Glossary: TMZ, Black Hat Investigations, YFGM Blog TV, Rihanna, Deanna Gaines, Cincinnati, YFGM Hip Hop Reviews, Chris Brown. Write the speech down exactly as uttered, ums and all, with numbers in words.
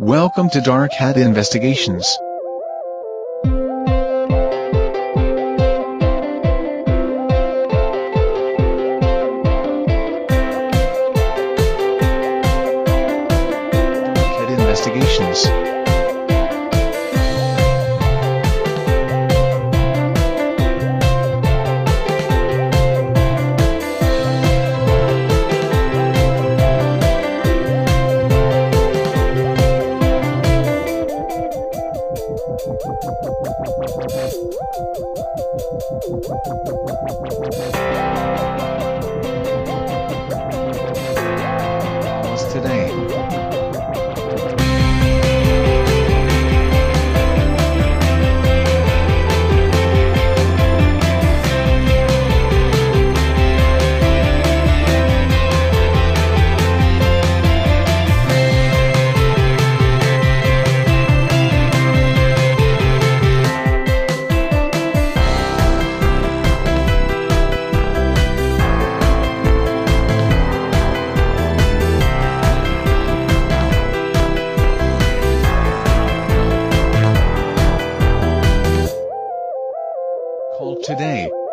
Welcome to Black Hat Investigations. Black Hat Investigations. Today. Today.